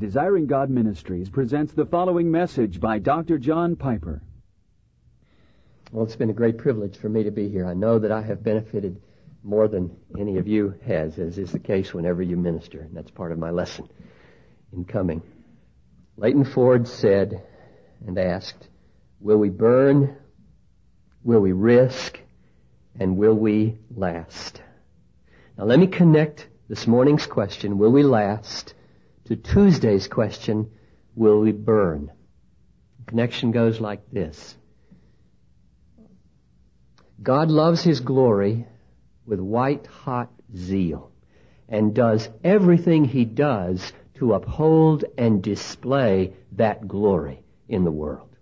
Desiring God Ministries presents the following message by Dr. John Piper. Well, it's been a great privilege for me to be here. I know that I have benefited more than any of you has, as is the case whenever you minister, and that's part of my lesson in coming. Leighton Ford said and asked, will we burn, will we risk, and will we last? Now let me connect this morning's question, will we last, to Tuesday's question, will we burn? The connection goes like this. God loves His glory with white-hot zeal and does everything He does to uphold and display that glory in the world.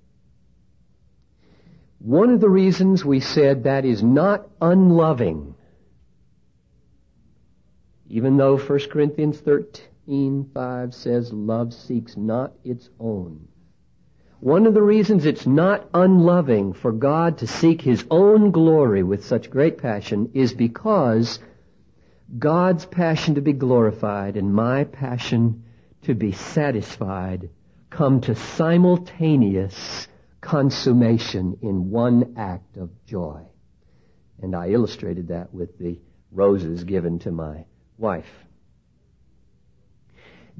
One of the reasons we said that is not unloving, even though 1 Corinthians 13:5 says love seeks not its own. One of the reasons it's not unloving for God to seek His own glory with such great passion is because God's passion to be glorified and my passion to be satisfied come to simultaneous consummation in one act of joy. And I illustrated that with the roses given to my wife.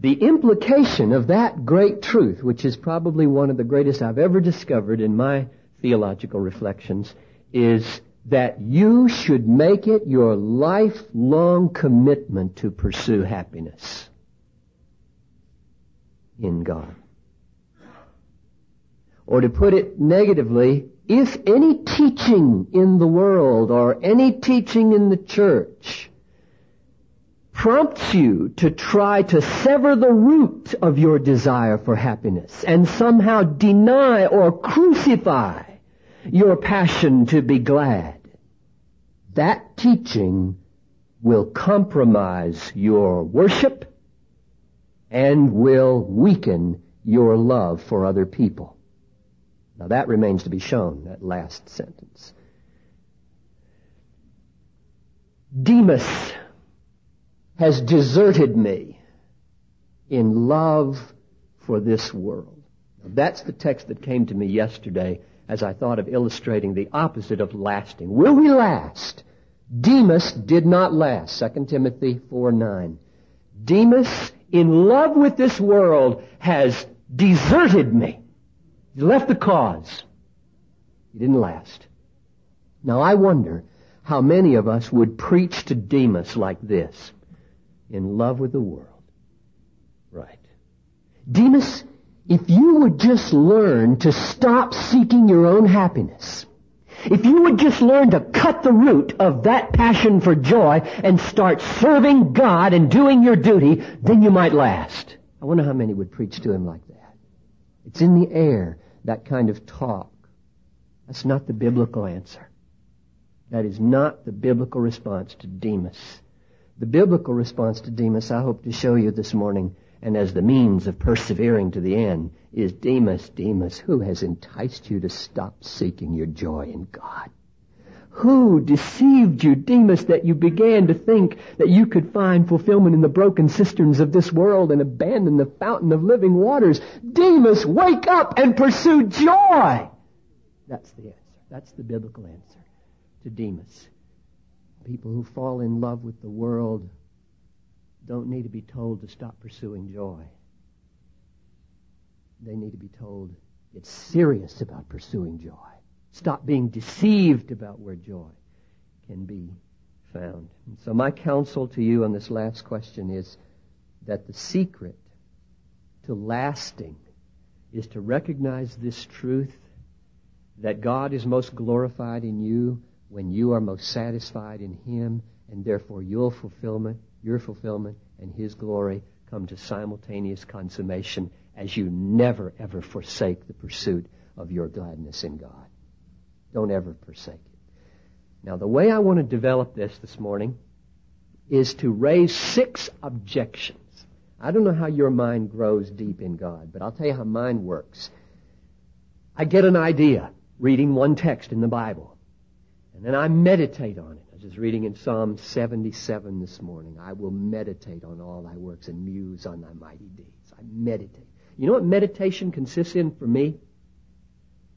The implication of that great truth, which is probably one of the greatest I've ever discovered in my theological reflections, is that you should make it your lifelong commitment to pursue happiness in God. Or to put it negatively, if any teaching in the world or any teaching in the church prompts you to try to sever the root of your desire for happiness and somehow deny or crucify your passion to be glad, that teaching will compromise your worship and will weaken your love for other people. Now that remains to be shown, that last sentence. Demas has deserted me in love for this world. Now, that's the text that came to me yesterday as I thought of illustrating the opposite of lasting. Will we last? Demas did not last, 2 Timothy 4:9. Demas, in love with this world, has deserted me. He left the cause. He didn't last. Now I wonder how many of us would preach to Demas like this. In love with the world. Right. Demas, if you would just learn to stop seeking your own happiness, if you would just learn to cut the root of that passion for joy and start serving God and doing your duty, then you might last. I wonder how many would preach to him like that. It's in the air, that kind of talk. That's not the biblical answer. That is not the biblical response to Demas. The biblical response to Demas, I hope to show you this morning, and as the means of persevering to the end, is Demas, Demas, who has enticed you to stop seeking your joy in God? Who deceived you, Demas, that you began to think that you could find fulfillment in the broken cisterns of this world and abandon the fountain of living waters? Demas, wake up and pursue joy! That's the answer. That's the biblical answer to Demas. People who fall in love with the world don't need to be told to stop pursuing joy. They need to be told, get serious about pursuing joy. Stop being deceived about where joy can be found. And so my counsel to you on this last question is that the secret to lasting is to recognize this truth, that God is most glorified in you when you are most satisfied in Him, and therefore your fulfillment, and His glory come to simultaneous consummation as you never, ever forsake the pursuit of your gladness in God. Don't ever forsake it. Now, the way I want to develop this morning is to raise 6 objections. I don't know how your mind grows deep in God, but I'll tell you how mine works. I get an idea reading one text in the Bible. And then I meditate on it. I was just reading in Psalm 77 this morning. I will meditate on all thy works and muse on thy mighty deeds. I I meditate. You know what meditation consists in for me?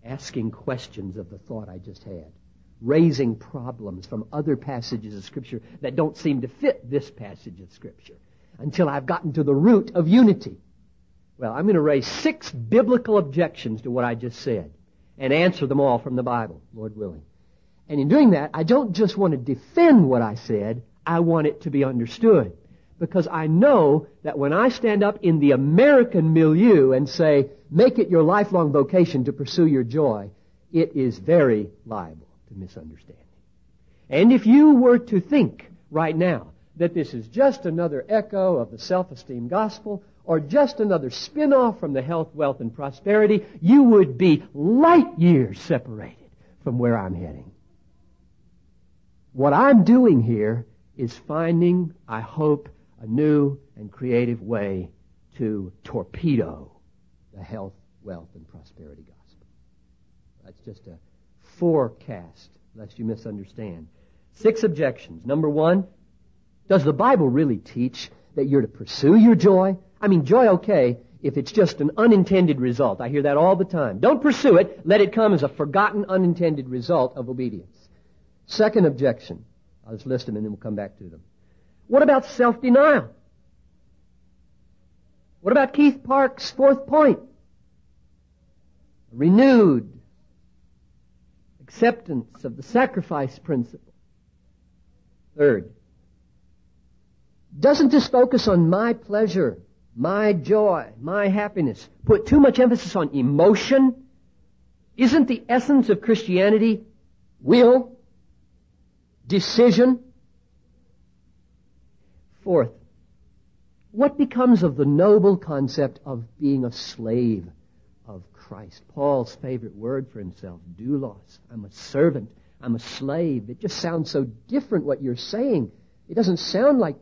Asking questions of the thought I just had. Raising problems from other passages of Scripture that don't seem to fit this passage of Scripture until I've gotten to the root of unity. Well, I'm going to raise 6 biblical objections to what I just said and answer them all from the Bible, Lord willing. And in doing that, I don't just want to defend what I said, I want it to be understood. Because I know that when I stand up in the American milieu and say, make it your lifelong vocation to pursue your joy, it is very liable to misunderstanding. And if you were to think right now that this is just another echo of the self-esteem gospel or just another spin-off from the health, wealth, and prosperity, you would be light years separated from where I'm heading. What I'm doing here is finding, I hope, a new and creative way to torpedo the health, wealth, and prosperity gospel. That's just a forecast, lest you misunderstand. 6 objections. Number 1, does the Bible really teach that you're to pursue your joy? I mean, joy, okay, if it's just an unintended result. I hear that all the time. Don't pursue it. Let it come as a forgotten, unintended result of obedience. 2nd objection. I'll just list them and then we'll come back to them. What about self-denial? What about Keith Parks' 4th point? Renewed acceptance of the sacrifice principle. 3rd, doesn't this focus on my pleasure, my joy, my happiness put too much emphasis on emotion? Isn't the essence of Christianity will, decision? 4th, what becomes of the noble concept of being a slave of Christ? Paul's favorite word for himself, doulos. I'm a servant. I'm a slave. It just sounds so different what you're saying. It doesn't sound like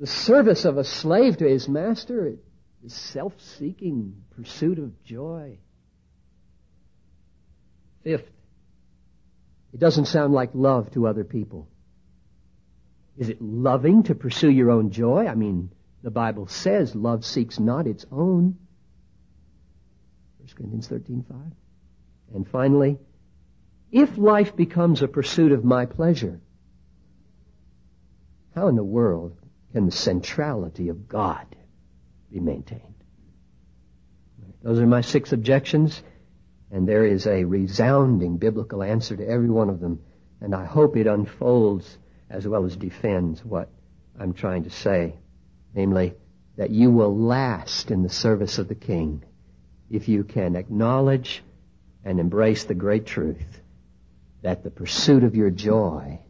the service of a slave to his master. It is self-seeking pursuit of joy. 5th, it doesn't sound like love to other people. Is it loving to pursue your own joy? I mean, the Bible says love seeks not its own. 1 Corinthians 13:5. And finally, if life becomes a pursuit of my pleasure, how in the world can the centrality of God be maintained? Those are my 6 objections, and there is a resounding biblical answer to every one of them, and I hope it unfolds as well as defends what I'm trying to say, namely, that you will last in the service of the King if you can acknowledge and embrace the great truth that the pursuit of your joy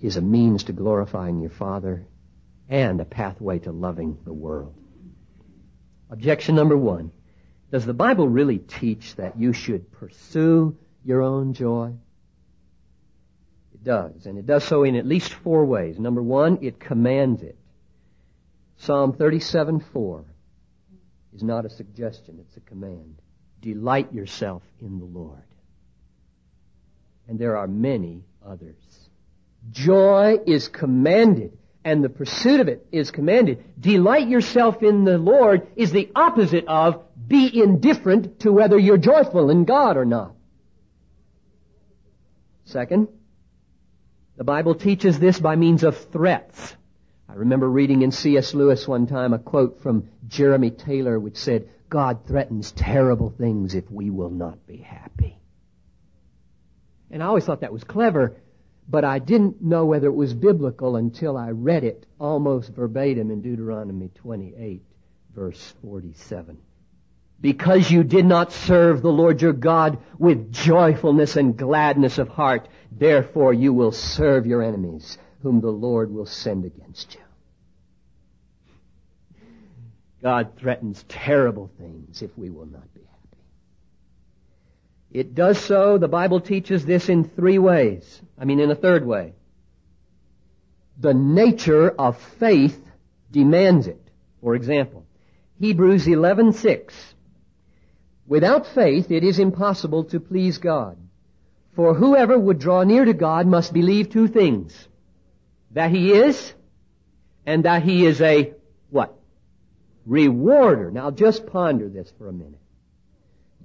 is a means to glorifying your Father and a pathway to loving the world. Objection number 1, does the Bible really teach that you should pursue your own joy? Does, and it does so in at least 4 ways. Number 1, it commands it. Psalm 37:4 is not a suggestion, it's a command. Delight yourself in the Lord. And there are many others. Joy is commanded, and the pursuit of it is commanded. Delight yourself in the Lord is the opposite of be indifferent to whether you're joyful in God or not. 2nd, the Bible teaches this by means of threats. I remember reading in C.S. Lewis one time a quote from Jeremy Taylor which said, God threatens terrible things if we will not be happy. And I always thought that was clever, but I didn't know whether it was biblical until I read it almost verbatim in Deuteronomy 28, verse 47. Because you did not serve the Lord your God with joyfulness and gladness of heart, therefore you will serve your enemies, whom the Lord will send against you. God threatens terrible things if we will not be happy. It does so, the Bible teaches this in 3 ways. I mean, in a 3rd way. The nature of faith demands it. For example, Hebrews 11:6. Without faith, it is impossible to please God. For whoever would draw near to God must believe 2 things. That he is, and that he is a what? rewarder. Now just ponder this for a minute.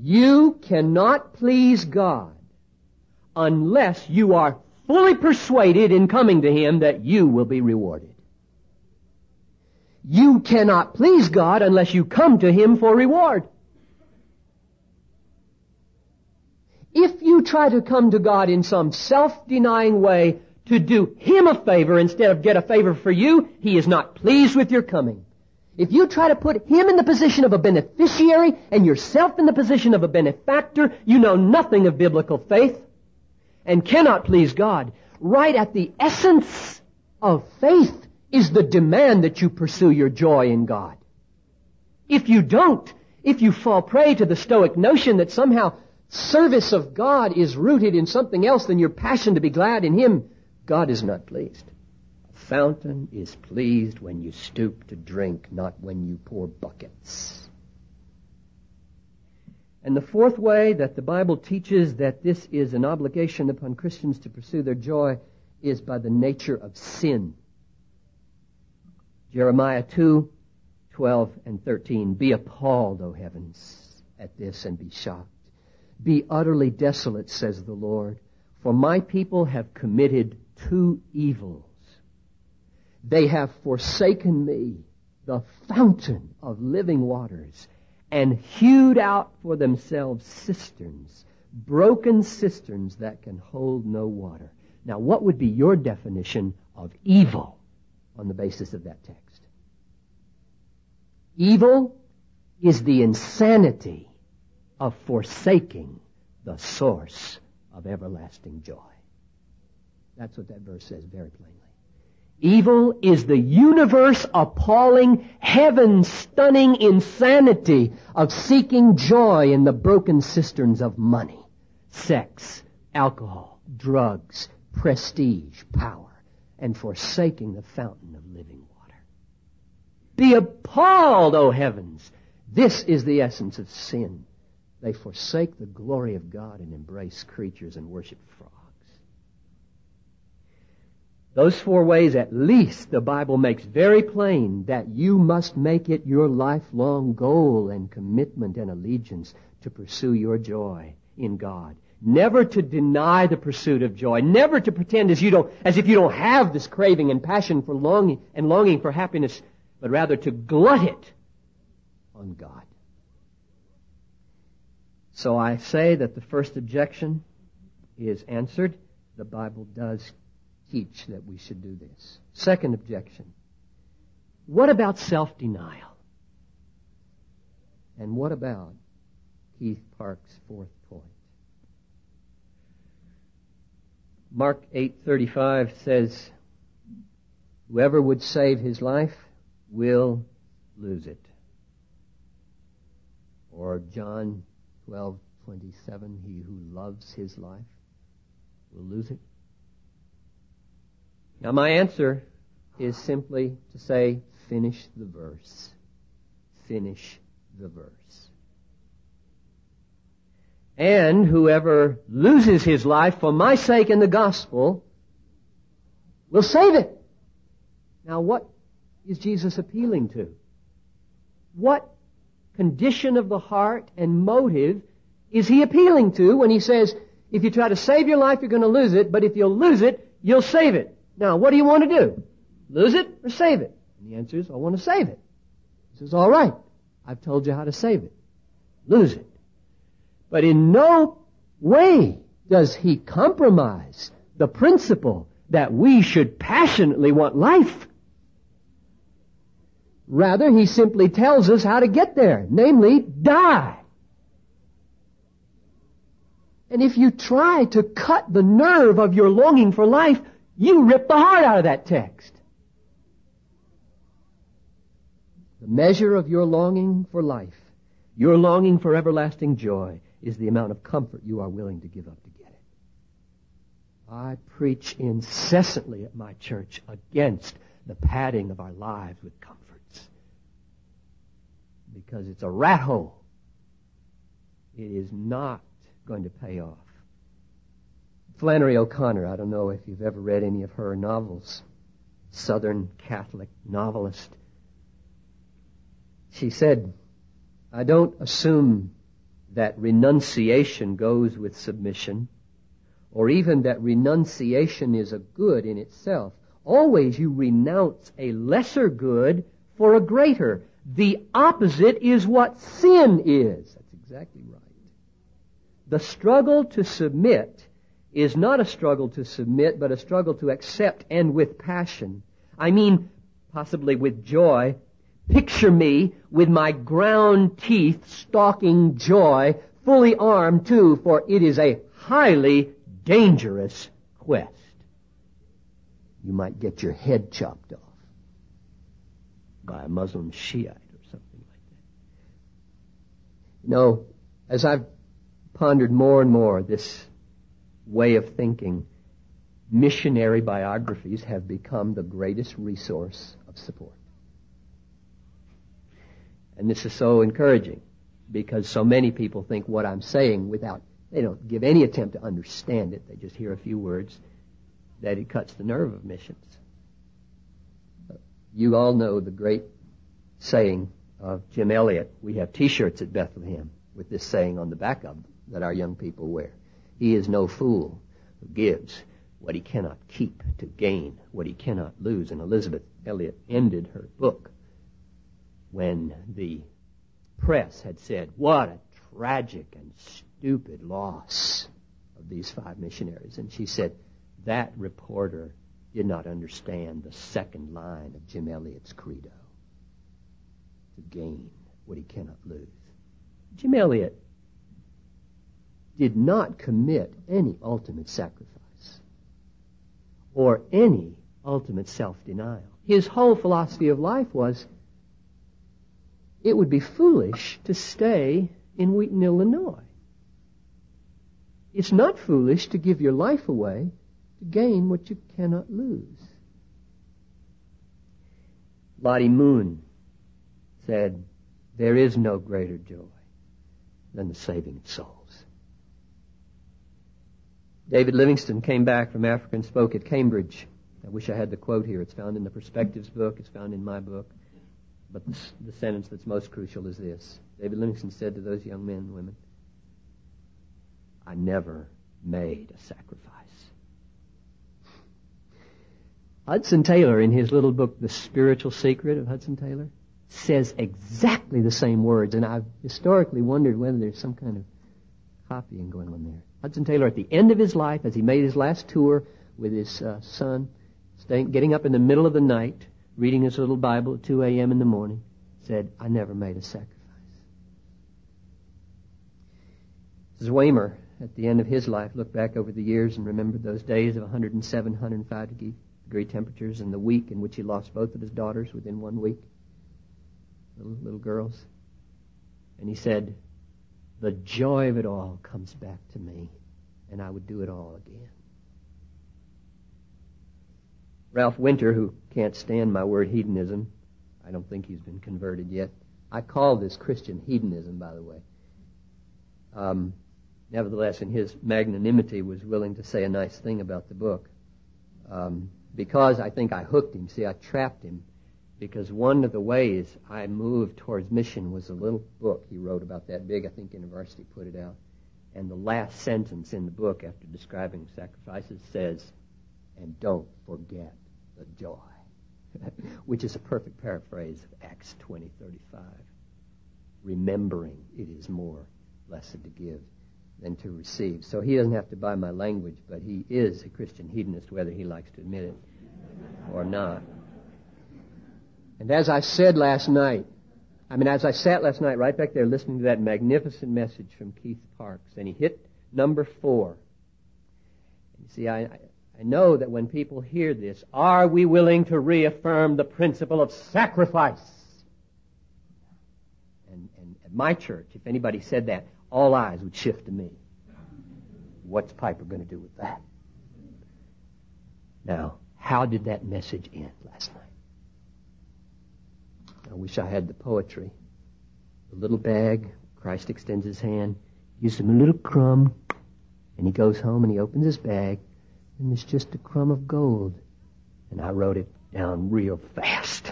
You cannot please God unless you are fully persuaded in coming to Him that you will be rewarded. You cannot please God unless you come to Him for reward. If you try to come to God in some self-denying way to do Him a favor instead of get a favor for you, He is not pleased with your coming. If you try to put Him in the position of a beneficiary and yourself in the position of a benefactor, you know nothing of biblical faith and cannot please God. Right at the essence of faith is the demand that you pursue your joy in God. If you don't, if you fall prey to the Stoic notion that somehow service of God is rooted in something else than your passion to be glad in Him, God is not pleased. Fountain is pleased when you stoop to drink, not when you pour buckets. And the fourth way that the Bible teaches that this is an obligation upon Christians to pursue their joy is by the nature of sin. Jeremiah 2:12-13. Be appalled, O heavens, at this, and be shocked. Be utterly desolate, says the Lord, for my people have committed two evils. They have forsaken me, the fountain of living waters, and hewed out for themselves cisterns, broken cisterns that can hold no water. Now, what would be your definition of evil on the basis of that text? Evil is the insanity of forsaking the source of everlasting joy. That's what that verse says very plainly. Evil is the universe appalling, heaven-stunning insanity of seeking joy in the broken cisterns of money, sex, alcohol, drugs, prestige, power, and forsaking the fountain of living water. Be appalled, O heavens! This is the essence of sin. They forsake the glory of God and embrace creatures and worship frogs. Those four ways, at least, the Bible makes very plain that you must make it your lifelong goal and commitment and allegiance to pursue your joy in God. Never to deny the pursuit of joy. Never to pretend as if you don't have this craving and passion for longing for happiness, but rather to glut it on God. So I say that the first objection is answered. The Bible does teach that we should do this. Second objection. What about self-denial? And what about Keith Parks' fourth point? Mark 8:35 says, whoever would save his life will lose it. Or John 12:27, he who loves his life will lose it. Now, my answer is simply to say, finish the verse. Finish the verse. And whoever loses his life for my sake and the gospel will save it. Now, what is Jesus appealing to? What condition of the heart and motive is He appealing to when He says, if you try to save your life, you're going to lose it, but if you'll lose it, you'll save it? Now, what do you want to do? Lose it or save it? And the answer is, I want to save it. He says, all right, I've told you how to save it. Lose it. But in no way does He compromise the principle that we should passionately want life. Rather, He simply tells us how to get there, namely, die. And if you try to cut the nerve of your longing for life, you rip the heart out of that text. The measure of your longing for life, your longing for everlasting joy, is the amount of comfort you are willing to give up to get it. I preach incessantly at my church against the padding of our lives with comforts, because it's a rat hole. It is not going to pay off. Flannery O'Connor, I don't know if you've ever read any of her novels, Southern Catholic novelist. She said, I don't assume that renunciation goes with submission, or even that renunciation is a good in itself. Always you renounce a lesser good for a greater. The opposite is what sin is. That's exactly right. The struggle to submit is not a struggle to submit, but a struggle to accept, and with passion. I mean, possibly with joy. Picture me with my ground teeth stalking joy, fully armed too, for it is a highly dangerous quest. You might get your head chopped off by a Muslim Shiite or something like that. You know, as I've pondered more and more this way of thinking, missionary biographies have become the greatest resource of support. And this is so encouraging, because so many people think what I'm saying without, they don't give any attempt to understand it. They just hear a few words, that it cuts the nerve of missions. You all know the great saying of Jim Elliot. We have T-shirts at Bethlehem with this saying on the back of them that our young people wear. He is no fool who gives what he cannot keep to gain what he cannot lose. And Elizabeth Elliot ended her book when the press had said, what a tragic and stupid loss of these five missionaries. And she said, that reporter did not understand the second line of Jim Elliot's credo, to gain what he cannot lose. Jim Elliot did not commit any ultimate sacrifice or any ultimate self-denial. His whole philosophy of life was, it would be foolish to stay in Wheaton, Illinois. It's not foolish to give your life away to gain what you cannot lose. Lottie Moon said, there is no greater joy than the saving of souls. David Livingstone came back from Africa and spoke at Cambridge. I wish I had the quote here. It's found in the Perspectives book. It's found in my book. But the sentence that's most crucial is this. David Livingstone said to those young men and women, I never made a sacrifice. Hudson Taylor, in his little book, The Spiritual Secret of Hudson Taylor, says exactly the same words, and I've historically wondered whether there's some kind of copying going on there. Hudson Taylor, at the end of his life, as he made his last tour with his son, getting up in the middle of the night, reading his little Bible at 2 a.m. in the morning, said, I never made a sacrifice. Zwemer, at the end of his life, looked back over the years and remembered those days of 107, 105 degree temperatures, and the week in which he lost both of his daughters within 1 week, little girls. And he said, the joy of it all comes back to me, and I would do it all again. Ralph Winter, who can't stand my word hedonism, I don't think he's been converted yet. I call this Christian hedonism, by the way. Nevertheless, in his magnanimity, was willing to say a nice thing about the book. Because I think I hooked him. See, I trapped him. Because one of the ways I moved towards mission was a little book he wrote about that big. I think University put it out. And the last sentence in the book, after describing sacrifices, says, and don't forget the joy, which is a perfect paraphrase of Acts 20:35. Remembering it is more blessed to give than to receive. So he doesn't have to buy my language, but he is a Christian hedonist, whether he likes to admit it or not. And as I said last night, as I sat last night right back there listening to that magnificent message from Keith Parks, and he hit number 4. You see, I know that when people hear this, are we willing to reaffirm the principle of sacrifice? And at my church, if anybody said that, all eyes would shift to me. What's Piper going to do with that? Now, how did that message end last night? I wish I had the poetry. The little bag, Christ extends his hand, gives him a little crumb, and he goes home and he opens his bag, and it's just a crumb of gold. And I wrote it down real fast.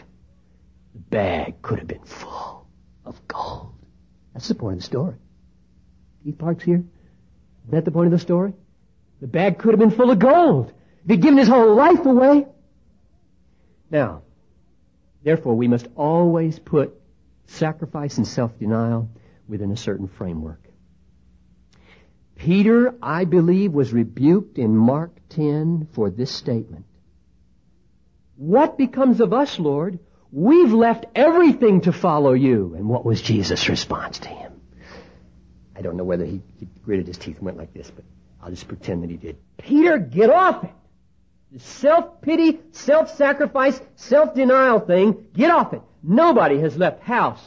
The bag could have been full. of gold. That's the point of the story. Keith Parks here? Isn't that the point of the story? The bag could have been full of gold. He'd given his whole life away. Now, therefore, we must always put sacrifice and self-denial within a certain framework. Peter, I believe, was rebuked in Mark 10 for this statement. What becomes of us, Lord? We've left everything to follow you. And what was Jesus' response to him? I don't know whether he gritted his teeth and went like this, but I'll just pretend that he did. Peter, get off it. The self-pity, self-sacrifice, self-denial thing, get off it. Nobody has left house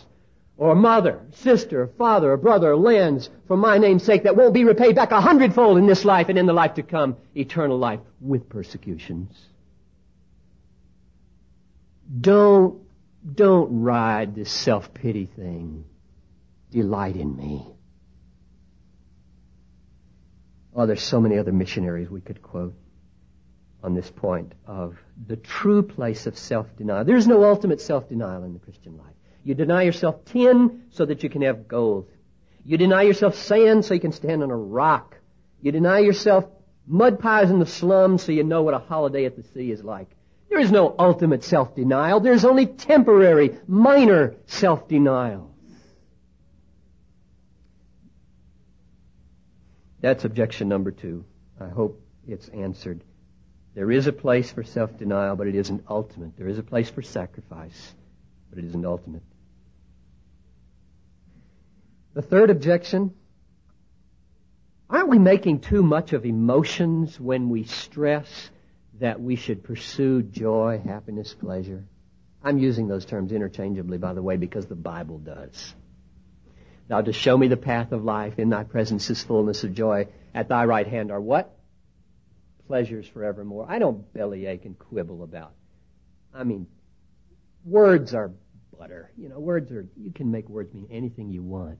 or mother, sister, father, brother, lands for my name's sake that won't be repaid back 100-fold in this life and in the life to come, eternal life with persecutions. Don't ride this self-pity thing. Delight in me. Oh, there's so many other missionaries we could quote on this point of the true place of self-denial. There's no ultimate self-denial in the Christian life. You deny yourself tin so that you can have gold. You deny yourself sand so you can stand on a rock. You deny yourself mud pies in the slums so you know what a holiday at the sea is like. There is no ultimate self-denial. There's only temporary, minor self-denial. That's objection number 2. I hope it's answered. There is a place for self-denial, but it isn't ultimate. There is a place for sacrifice, but it isn't ultimate. The third objection, aren't we making too much of emotions when we stress that we should pursue joy, happiness, pleasure? I'm using those terms interchangeably, by the way, because the Bible does. Thou dost show me the path of life. In thy presence is fullness of joy. At thy right hand are what? Pleasures forevermore. I don't bellyache and quibble about. I mean, words are butter. You know, you can make words mean anything you want.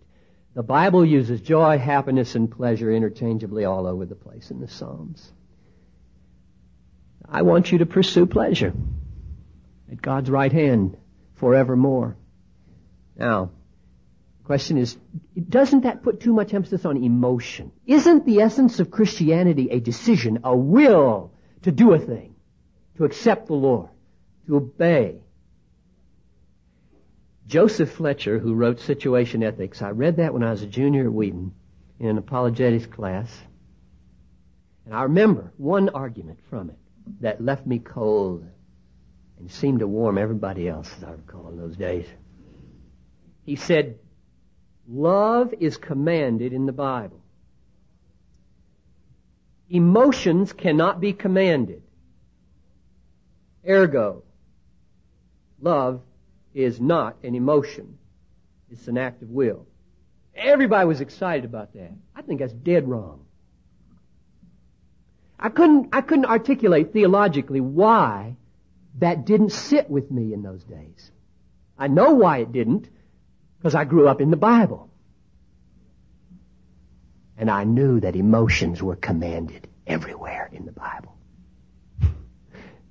The Bible uses joy, happiness, and pleasure interchangeably all over the place in the Psalms. I want you to pursue pleasure at God's right hand forevermore. Now, the question is, doesn't that put too much emphasis on emotion? Isn't the essence of Christianity a decision, a will to do a thing, to accept the Lord, to obey? Joseph Fletcher, who wrote Situation Ethics, I read that when I was a junior at Wheaton in an apologetics class, and I remember one argument from it that left me cold and seemed to warm everybody else, as I recall in those days. He said, love is commanded in the Bible. Emotions cannot be commanded. Ergo, love is not an emotion. It's an act of will. Everybody was excited about that. I think that's dead wrong. I couldn't articulate theologically why that didn't sit with me in those days. I know why it didn't, because I grew up in the Bible. And I knew that emotions were commanded everywhere in the Bible.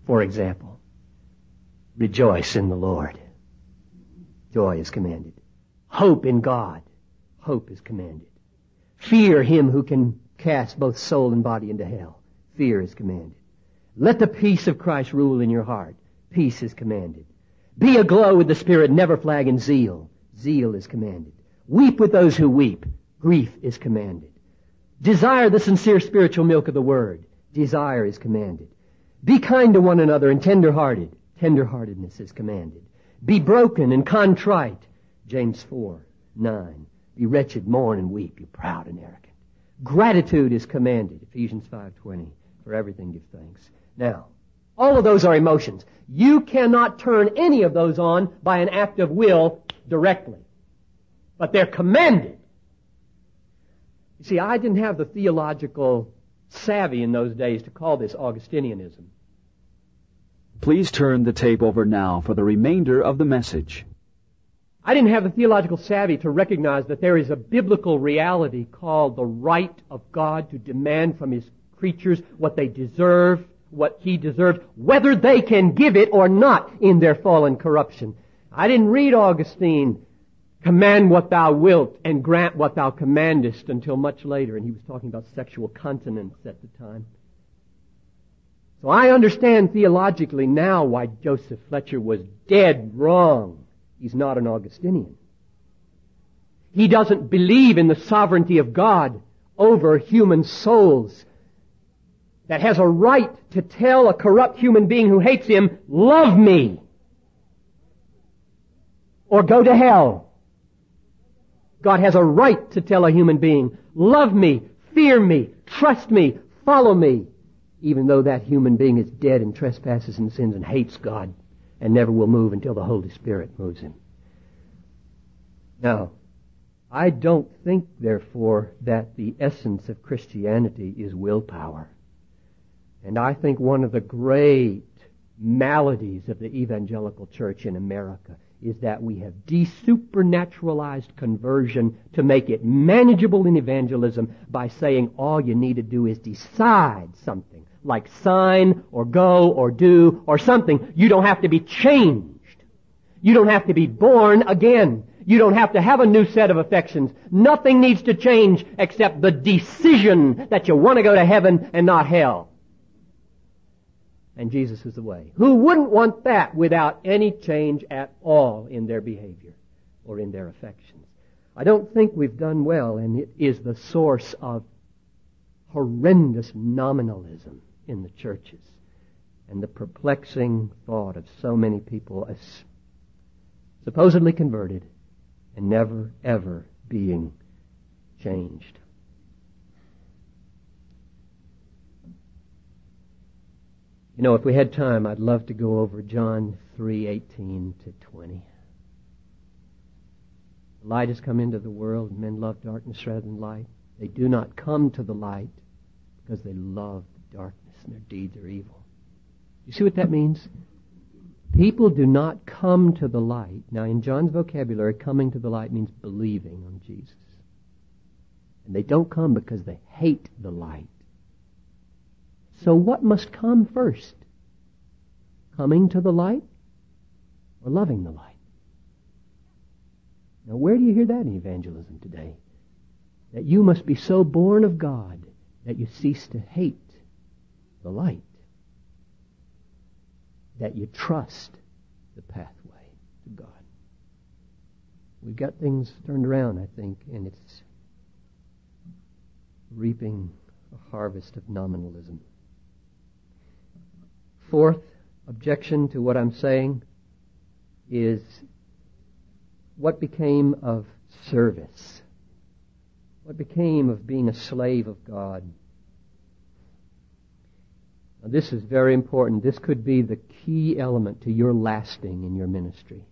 For example, rejoice in the Lord. Joy is commanded. Hope in God. Hope is commanded. Fear him who can cast both soul and body into hell. Fear is commanded. Let the peace of Christ rule in your heart. Peace is commanded. Be aglow with the Spirit, never flag in zeal. Zeal is commanded. Weep with those who weep. Grief is commanded. Desire the sincere spiritual milk of the Word. Desire is commanded. Be kind to one another and tender-hearted. Tender-heartedness is commanded. Be broken and contrite. James 4:9. Be wretched, mourn and weep. Be proud and arrogant. Gratitude is commanded. Ephesians 5:20. For everything give thanks. Now, all of those are emotions. You cannot turn any of those on by an act of will directly. But they're commanded. You see, I didn't have the theological savvy in those days to call this Augustinianism. Please turn the tape over now for the remainder of the message. I didn't have the theological savvy to recognize that there is a biblical reality called the right of God to demand from his creatures what they deserve, what he deserves, whether they can give it or not in their fallen corruption. I didn't read Augustine Command what thou wilt and grant what thou commandest until much later. And he was talking about sexual continence at the time. So I understand theologically now why Joseph Fletcher was dead wrong. He's not an Augustinian. He doesn't believe in the sovereignty of God over human souls, that has a right to tell a corrupt human being who hates him, love me, or go to hell. God has a right to tell a human being, love me, fear me, trust me, follow me, even though that human being is dead and trespasses and sins and hates God and never will move until the Holy Spirit moves him. Now, I don't think, therefore, that the essence of Christianity is willpower. And I think one of the great maladies of the evangelical church in America is that we have desupernaturalized conversion to make it manageable in evangelism by saying all you need to do is decide something, like sign or go or do or something. You don't have to be changed. You don't have to be born again. You don't have to have a new set of affections. Nothing needs to change except the decision that you want to go to heaven and not hell. And Jesus is the way. Who wouldn't want that without any change at all in their behavior or in their affections? I don't think we've done well, and it is the source of horrendous nominalism in the churches and the perplexing thought of so many people as supposedly converted and never, ever being changed. You know, if we had time, I'd love to go over John 3:18-20. Light has come into the world, and men love darkness rather than light. They do not come to the light because they love the darkness, and their deeds are evil. You see what that means? People do not come to the light. Now, in John's vocabulary, coming to the light means believing on Jesus. And they don't come because they hate the light. So what must come first? Coming to the light or loving the light? Now, where do you hear that in evangelism today? That you must be so born of God that you cease to hate the light, that you trust the pathway to God. We've got things turned around, I think, and it's reaping a harvest of nominalism. Fourth objection to what I'm saying is what became of service? What became of being a slave of God? Now, this is very important. This could be the key element to your lasting in your ministry.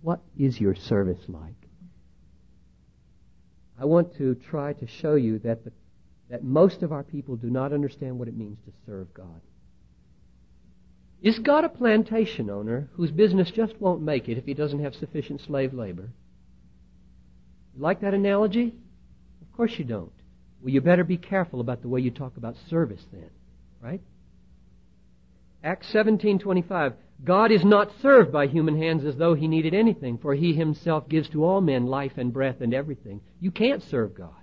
What is your service like? I want to try to show you that that most of our people do not understand what it means to serve God. Is God a plantation owner whose business just won't make it if he doesn't have sufficient slave labor? You like that analogy? Of course you don't. Well, you better be careful about the way you talk about service then, right? Acts 17:25, God is not served by human hands as though he needed anything, for he himself gives to all men life and breath and everything. You can't serve God.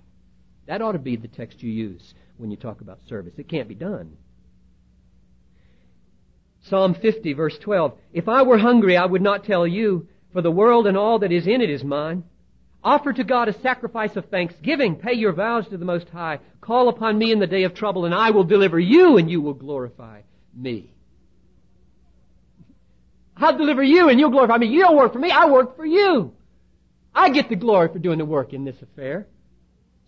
That ought to be the text you use when you talk about service. It can't be done. Psalm 50, verse 12. If I were hungry, I would not tell you, for the world and all that is in it is mine. Offer to God a sacrifice of thanksgiving. Pay your vows to the Most High. Call upon me in the day of trouble, and I will deliver you, and you will glorify me. I'll deliver you, and you'll glorify me. You don't work for me. I work for you. I get the glory for doing the work in this affair.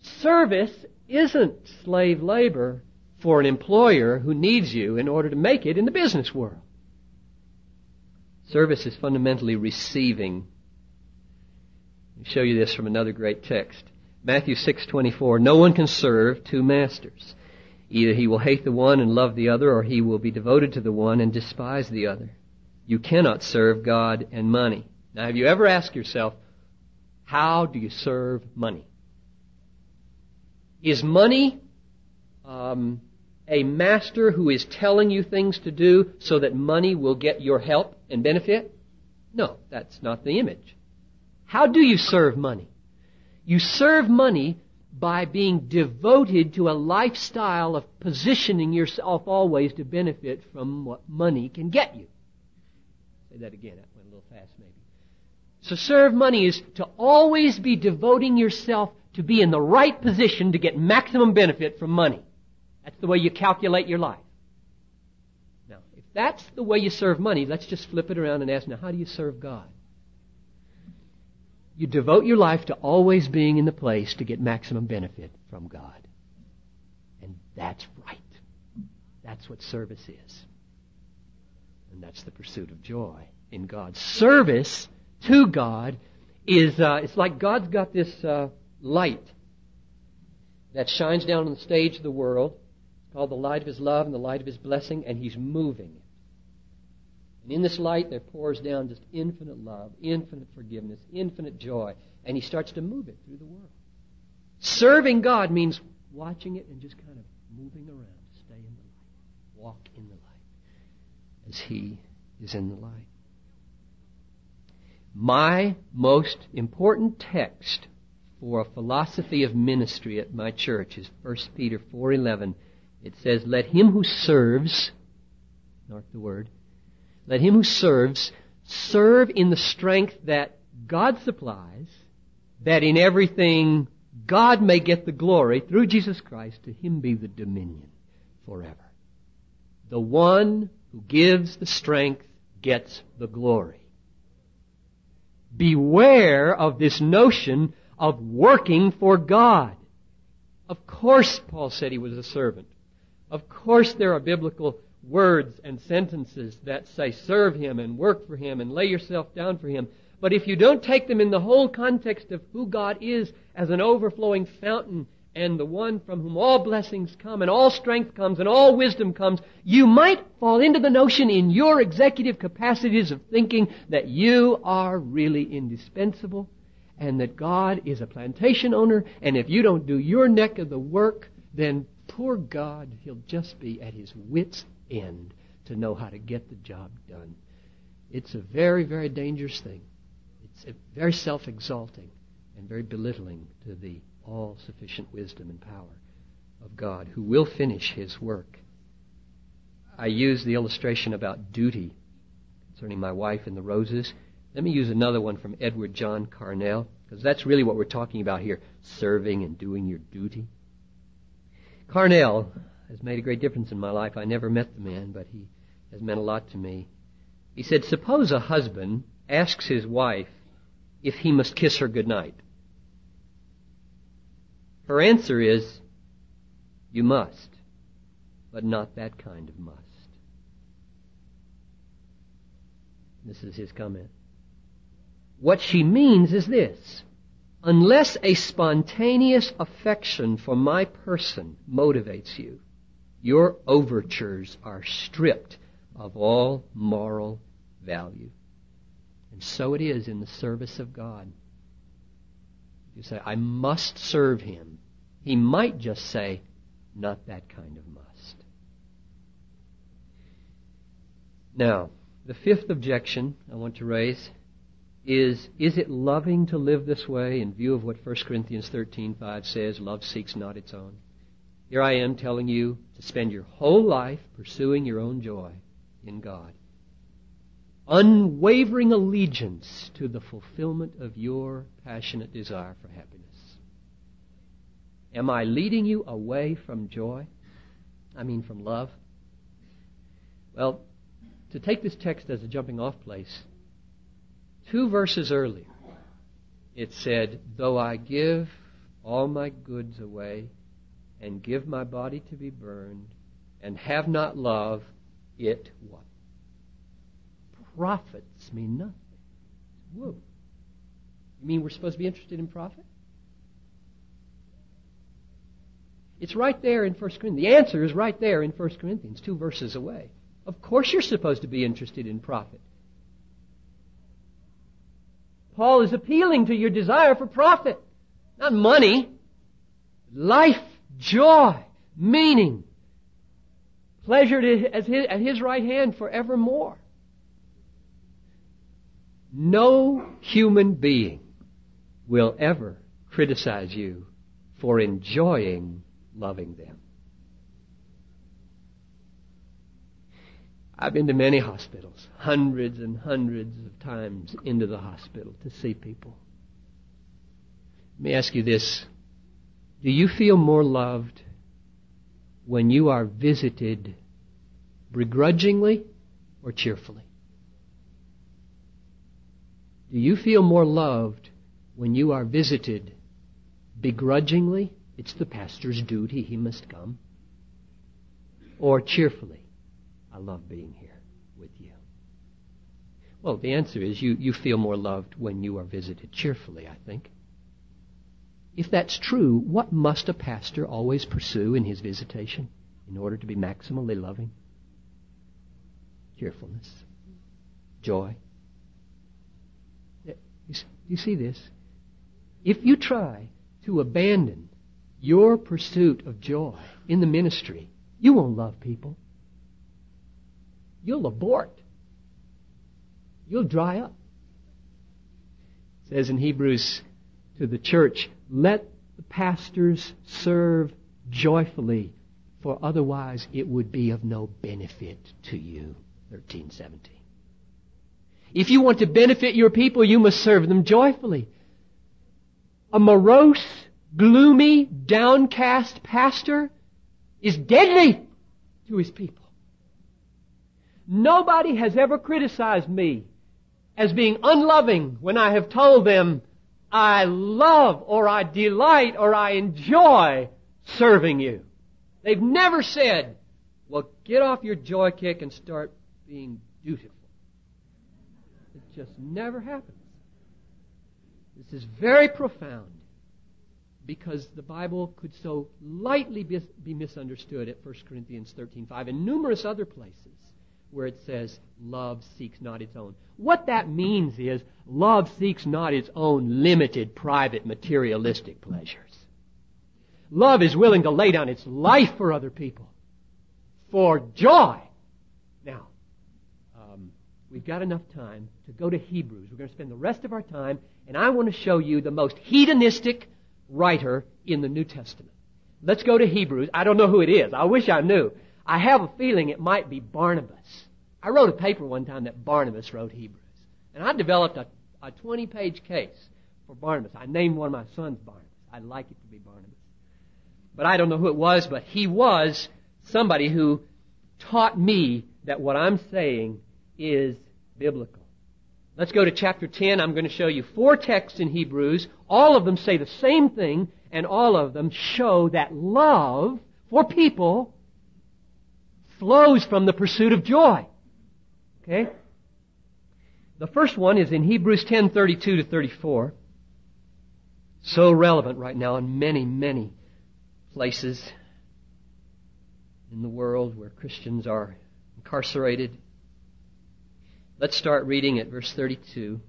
Service isn't slave labor for an employer who needs you in order to make it in the business world. Service is fundamentally receiving. I'll show you this from another great text. Matthew 6:24, no one can serve two masters. Either he will hate the one and love the other, or he will be devoted to the one and despise the other. You cannot serve God and money. Now, have you ever asked yourself, how do you serve money? Is money a master who is telling you things to do so that money will get your help and benefit? No, that's not the image. How do you serve money? You serve money by being devoted to a lifestyle of positioning yourself always to benefit from what money can get you. Say that again. That went a little fast maybe. So serve money is to always be devoting yourself to be in the right position to get maximum benefit from money. That's the way you calculate your life. Now, if that's the way you serve money, let's just flip it around and ask, now, how do you serve God? You devote your life to always being in the place to get maximum benefit from God. And that's right. That's what service is. And that's the pursuit of joy in God. Service to God is, it's like God's got this light that shines down on the stage of the world, called the light of His love and the light of His blessing, and He's moving it. And in this light, there pours down just infinite love, infinite forgiveness, infinite joy, and He starts to move it through the world. Serving God means watching it and just kind of moving around. Stay in the light. Walk in the light as He is in the light. My most important text for a philosophy of ministry at my church is 1 Peter 4:11. It says, let him who serves, mark the word, let him who serves, serve in the strength that God supplies, that in everything God may get the glory through Jesus Christ. To Him be the dominion forever. The one who gives the strength gets the glory. Beware of this notion of working for God. Of course, Paul said he was a servant. Of course, there are biblical words and sentences that say serve Him and work for Him and lay yourself down for Him. But if you don't take them in the whole context of who God is as an overflowing fountain and the one from whom all blessings come and all strength comes and all wisdom comes, you might fall into the notion in your executive capacities of thinking that you are really indispensable and that God is a plantation owner, and if you don't do your neck of the work, then poor God, He'll just be at His wits' end to know how to get the job done. It's a very, very dangerous thing. It's very self-exalting and very belittling to the all-sufficient wisdom and power of God who will finish His work. I used the illustration about duty concerning my wife and the roses. Let me use another one from Edward John Carnell, because that's really what we're talking about here, serving and doing your duty. Carnell has made a great difference in my life. I never met the man, but he has meant a lot to me. He said, suppose a husband asks his wife if he must kiss her goodnight. Her answer is, you must, but not that kind of must. This is his comment. What she means is this. Unless a spontaneous affection for my person motivates you, your overtures are stripped of all moral value. And so it is in the service of God. You say, I must serve Him. He might just say, not that kind of must. Now, the fifth objection I want to raise is it loving to live this way in view of what 1 Corinthians 13:5 says, love seeks not its own? Here I am telling you to spend your whole life pursuing your own joy in God. Unwavering allegiance to the fulfillment of your passionate desire for happiness. Am I leading you away from joy? I mean from love? Well, to take this text as a jumping off place, 2 verses earlier, it said, though I give all my goods away and give my body to be burned and have not love, it what? Profits me nothing. Whoa. You mean we're supposed to be interested in profit? It's right there in 1 Corinthians. The answer is right there in 1 Corinthians, 2 verses away. Of course you're supposed to be interested in profit. Paul is appealing to your desire for profit. Not money. Life, joy, meaning. Pleasure at His right hand forevermore. No human being will ever criticize you for enjoying loving them. I've been to many hospitals, hundreds and hundreds of times into the hospital to see people. Let me ask you this. Do you feel more loved when you are visited begrudgingly or cheerfully? Do you feel more loved when you are visited begrudgingly? It's the pastor's duty, he must come. Or cheerfully? I love being here with you. Well, the answer is you feel more loved when you are visited cheerfully, I think. If that's true, what must a pastor always pursue in his visitation in order to be maximally loving? Cheerfulness. Joy. You see this? If you try to abandon your pursuit of joy in the ministry, you won't love people. You'll abort. You'll dry up. It says in Hebrews to the church, let the pastors serve joyfully, for otherwise it would be of no benefit to you. 13:17. If you want to benefit your people, you must serve them joyfully. A morose, gloomy, downcast pastor is deadly to his people. Nobody has ever criticized me as being unloving when I have told them I love or I delight or I enjoy serving you. They've never said, well, get off your joy kick and start being dutiful. It just never happens. This is very profound because the Bible could so lightly be misunderstood at 1 Corinthians 13:5 and numerous other places, where it says, love seeks not its own. What that means is, love seeks not its own limited, private, materialistic pleasures. Love is willing to lay down its life for other people, for joy. Now, we've got enough time to go to Hebrews. We're going to spend the rest of our time, and I want to show you the most hedonistic writer in the New Testament. Let's go to Hebrews. I don't know who it is. I wish I knew. I have a feeling it might be Barnabas. I wrote a paper one time that Barnabas wrote Hebrews. And I developed a 20-page case for Barnabas. I named one of my sons Barnabas. I'd like it to be Barnabas. But I don't know who it was, but he was somebody who taught me that what I'm saying is biblical. Let's go to chapter 10. I'm going to show you four texts in Hebrews. All of them say the same thing, and all of them show that love for people flows from the pursuit of joy. Okay? The first one is in Hebrews 10:32 to 34. So relevant right now in many, many places in the world where Christians are incarcerated. Let's start reading at verse 32.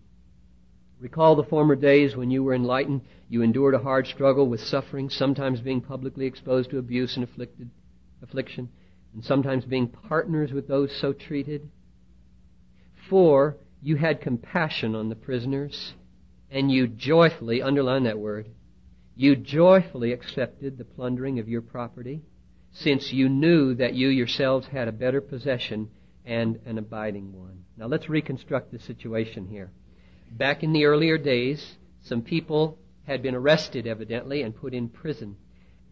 Recall the former days when you were enlightened. You endured a hard struggle with suffering, sometimes being publicly exposed to abuse and affliction. And sometimes being partners with those so treated. For you had compassion on the prisoners, and you joyfully, underline that word, you joyfully accepted the plundering of your property, since you knew that you yourselves had a better possession and an abiding one. Now let's reconstruct the situation here. Back in the earlier days, some people had been arrested, evidently, and put in prison.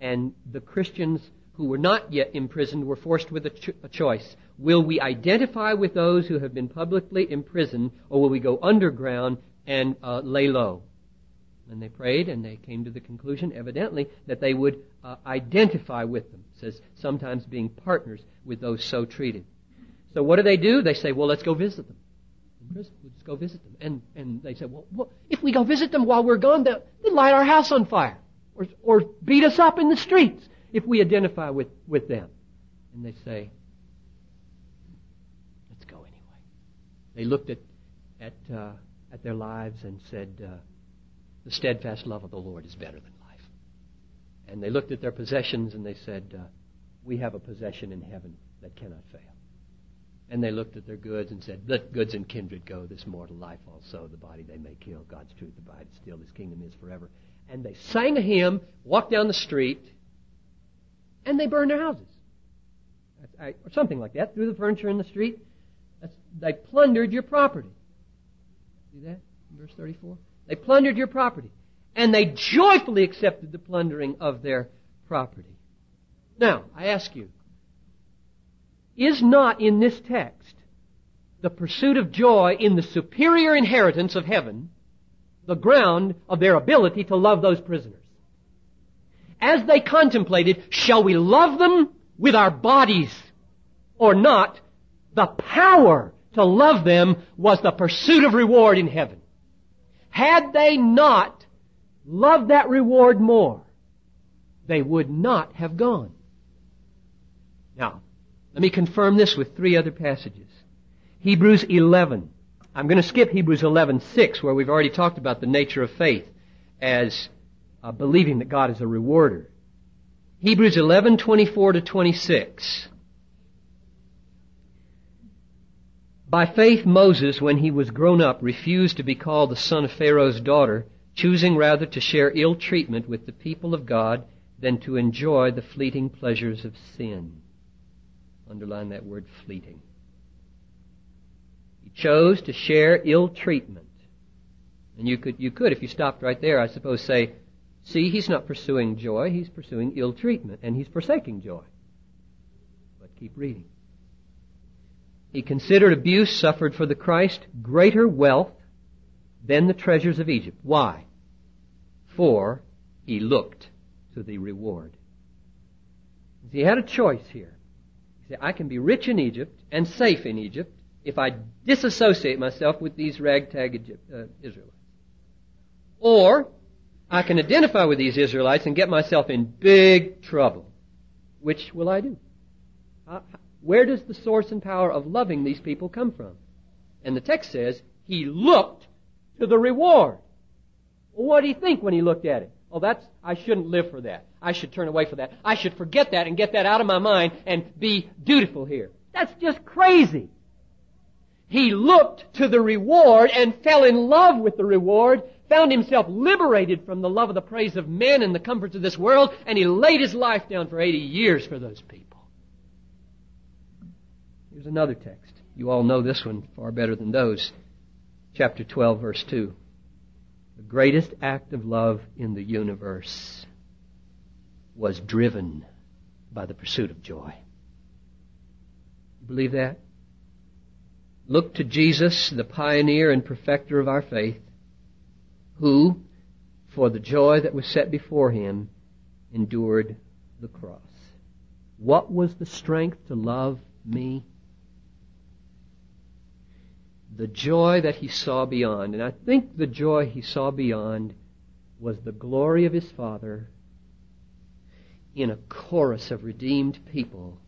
And the Christians who were not yet imprisoned were forced with a choice. Will we identify with those who have been publicly imprisoned, or will we go underground and lay low? And they prayed, and they came to the conclusion, evidently, that they would identify with them. It says, sometimes being partners with those so treated. So what do? They say, well, let's go visit them. In prison, let's go visit them. And they said, well, if we go visit them while we're gone, they'll light our house on fire or beat us up in the streets. If we identify with them. And they say, let's go anyway. They looked at their lives and said, the steadfast love of the Lord is better than life. And they looked at their possessions and they said, we have a possession in heaven that cannot fail. And they looked at their goods and said, let goods and kindred go, this mortal life also, the body they may kill, God's truth abideth still, his kingdom is forever. And they sang a hymn, walked down the street, and they burned their houses. Or something like that, threw the furniture in the street. They plundered your property. See that? Verse 34. They plundered your property. And they joyfully accepted the plundering of their property. Now, I ask you, is not in this text the pursuit of joy in the superior inheritance of heaven the ground of their ability to love those prisoners? As they contemplated, shall we love them with our bodies or not, the power to love them was the pursuit of reward in heaven. Had they not loved that reward more, they would not have gone. Now, let me confirm this with three other passages. Hebrews 11. I'm going to skip Hebrews 11:6, where we've already talked about the nature of faith as believing that God is a rewarder. Hebrews 11:24-26. By faith Moses, when he was grown up, refused to be called the son of Pharaoh's daughter, choosing rather to share ill treatment with the people of God than to enjoy the fleeting pleasures of sin. Underline that word, fleeting. He chose to share ill treatment. And you could, if you stopped right there, I suppose, say, see, he's not pursuing joy, he's pursuing ill treatment, and he's forsaking joy. But keep reading. He considered abuse suffered for the Christ greater wealth than the treasures of Egypt. Why? For he looked to the reward. He had a choice here. I can be rich in Egypt and safe in Egypt if I disassociate myself with these ragtag Israelites. Or I can identify with these Israelites and get myself in big trouble. Which will I do? Where does the source and power of loving these people come from? And the text says he looked to the reward. Well, what did he think when he looked at it? Oh, I shouldn't live for that. I should turn away from that. I should forget that and get that out of my mind and be dutiful here. That's just crazy. He looked to the reward and fell in love with the reward, found himself liberated from the love of the praise of men and the comforts of this world, and he laid his life down for 80 years for those people. Here's another text. You all know this one far better than those. Chapter 12, verse 2. The greatest act of love in the universe was driven by the pursuit of joy. You believe that? Look to Jesus, the pioneer and perfecter of our faith, who, for the joy that was set before him, endured the cross. What was the strength to love me? The joy that he saw beyond, and I think the joy he saw beyond was the glory of his Father in a chorus of redeemed people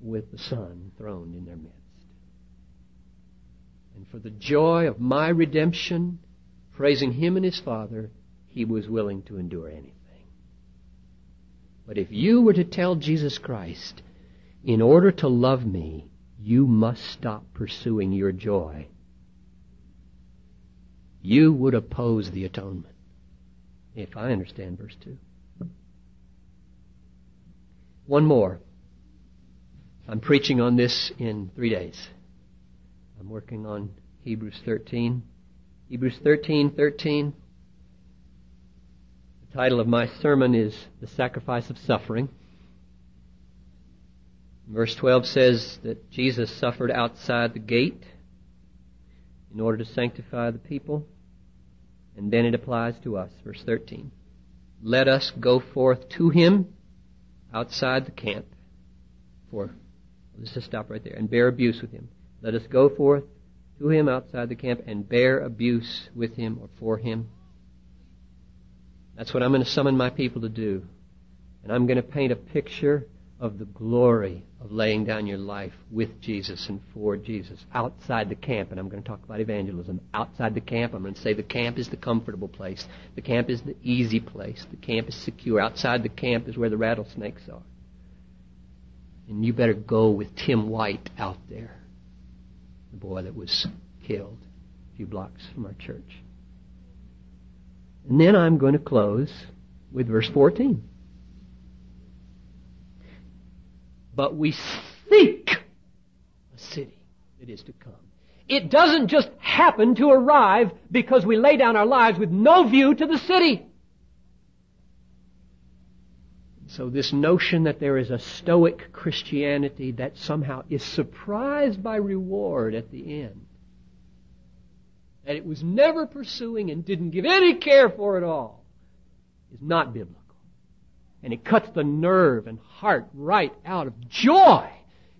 with the Son throned in their midst. And for the joy of my redemption, praising him and his Father, he was willing to endure anything. But if you were to tell Jesus Christ, in order to love me, you must stop pursuing your joy, you would oppose the atonement, if I understand verse 2. One more. I'm preaching on this in 3 days. I'm working on Hebrews 13. Hebrews 13:13. The title of my sermon is The Sacrifice of Suffering. Verse 12 says that Jesus suffered outside the gate in order to sanctify the people. And then it applies to us. Verse 13. Let us go forth to him outside the camp. Let's just stop right there. And bear abuse with him. Let us go forth to him outside the camp and bear abuse with him or for him. That's what I'm going to summon my people to do. And I'm going to paint a picture of the glory of laying down your life with Jesus and for Jesus outside the camp. And I'm going to talk about evangelism outside the camp. I'm going to say the camp is the comfortable place. The camp is the easy place. The camp is secure. Outside the camp is where the rattlesnakes are. and you better go with Tim White out there, the boy that was killed a few blocks from our church. And then I'm going to close with verse 14. But we seek a city that is to come. It doesn't just happen to arrive because we lay down our lives with no view to the city. So this notion that there is a stoic Christianity that somehow is surprised by reward at the end, that it was never pursuing and didn't give any care for it all, is not biblical. And it cuts the nerve and heart right out of joy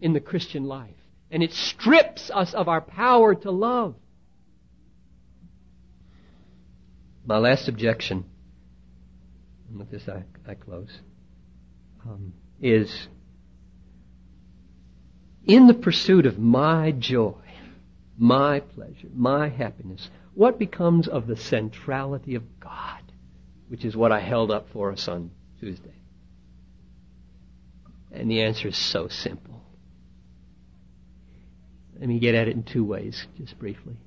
in the Christian life. And it strips us of our power to love. My last objection, and with this I close, is in the pursuit of my joy, my pleasure, my happiness, what becomes of the centrality of God, which is what I held up for us on Tuesday? And the answer is so simple. Let me get at it in two ways, just briefly.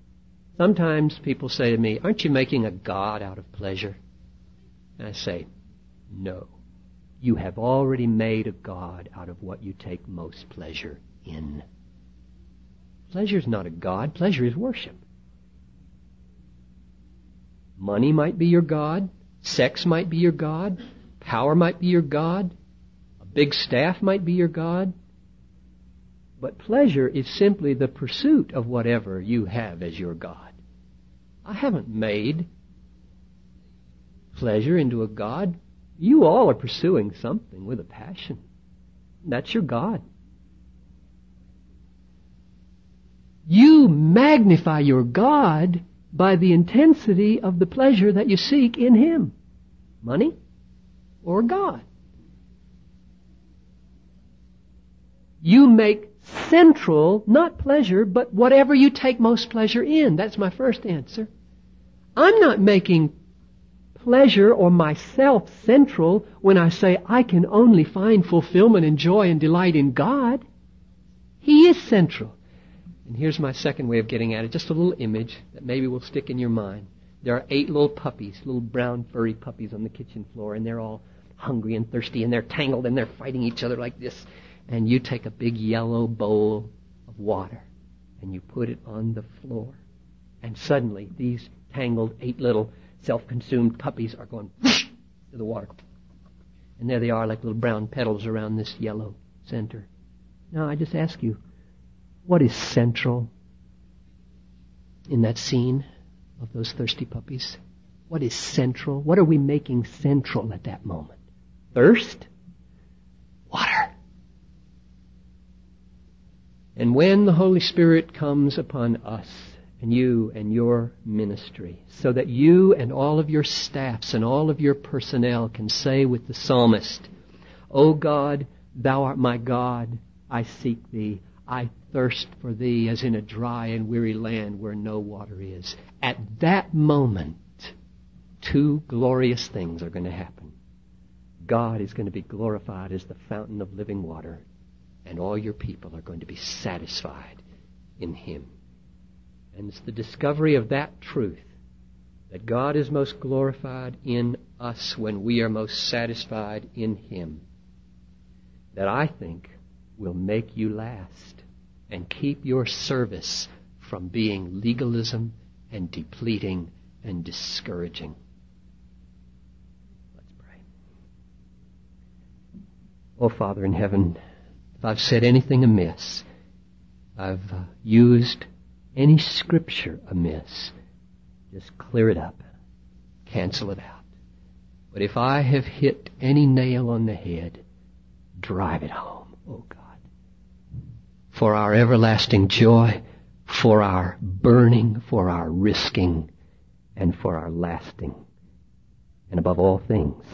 Sometimes people say to me, aren't you making a God out of pleasure? And I say, no. You have already made a God out of what you take most pleasure in. Pleasure is not a God. Pleasure is worship. Money might be your God. Sex might be your God. Power might be your God. A big staff might be your God. But pleasure is simply the pursuit of whatever you have as your God. I haven't made pleasure into a God. You all are pursuing something with a passion. That's your God. You magnify your God by the intensity of the pleasure that you seek in Him. Money or God. You make central, not pleasure, but whatever you take most pleasure in. That's my first answer. I'm not making pleasure or myself central when I say I can only find fulfillment and joy and delight in God. He is central. And here's my second way of getting at it, just a little image that maybe will stick in your mind. There are 8 little puppies, little brown furry puppies on the kitchen floor, and they're all hungry and thirsty, and they're tangled, and they're fighting each other like this. And you take a big yellow bowl of water and you put it on the floor. And suddenly these tangled 8 little self-consumed puppies are going whoosh to the water. And there they are like little brown petals around this yellow center. Now I just ask you, what is central in that scene of those thirsty puppies? What is central? What are we making central at that moment? Thirst? Water. And when the Holy Spirit comes upon us and you and your ministry, so that you and all of your staffs and all of your personnel can say with the psalmist, O God, thou art my God, I seek thee, I thirst for thee as in a dry and weary land where no water is. At that moment, 2 glorious things are going to happen. God is going to be glorified as the fountain of living water. And all your people are going to be satisfied in Him. And it's the discovery of that truth, that God is most glorified in us when we are most satisfied in Him, that I think will make you last and keep your service from being legalism and depleting and discouraging. Let's pray. Oh, Father in heaven, if I've said anything amiss, I've used any scripture amiss, just clear it up, cancel it out. But if I have hit any nail on the head, drive it home, oh God. For our everlasting joy, for our burning, for our risking, and for our lasting, and above all things,